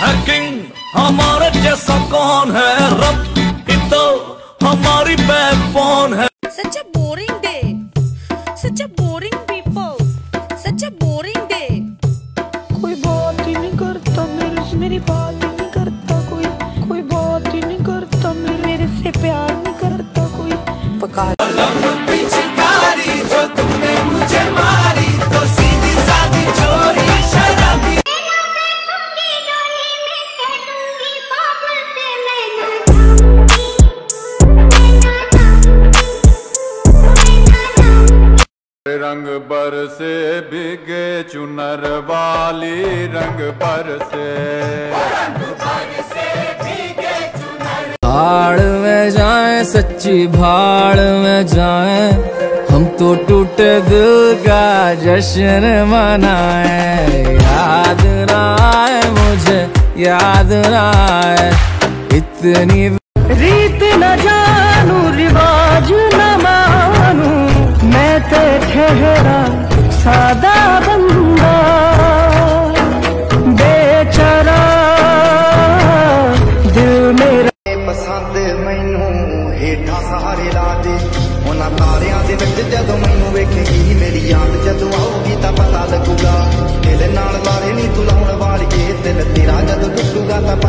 है किंग, हमारे जैसा कौन है, रब ही तो हमारी बैकबोन है। Such a boring day, such a boring people, such a boring day. कोई बात ही नहीं करता मेरे से, मेरी बात ही नहीं करता कोई, कोई बात ही नहीं करता मेरे से, प्यार नहीं करता कोई। पका रंग बरसे बिगे चुनर वाली, रंग बरसे भाड़ में जाए, सच्ची भाड़ में जाए, हम तो टूटे दिल का जश्न मनाए। याद ना आए मुझे, याद ना आए इतनी रीत, न जानू रिवाज न मानू, मैं तो ठहरा सादा बंदा बेचारा, दिल मेरा पसंद मैनू हेठा सहारे ला दे, उन्हां तारियां दे विच जदों मैनू वेखेगी मेरी याद, जदों आऊगी तां पता लगूगा, दिल नाल लारे नी तूं लाउण वाली, दिल तेरा जदों टुटूगा तां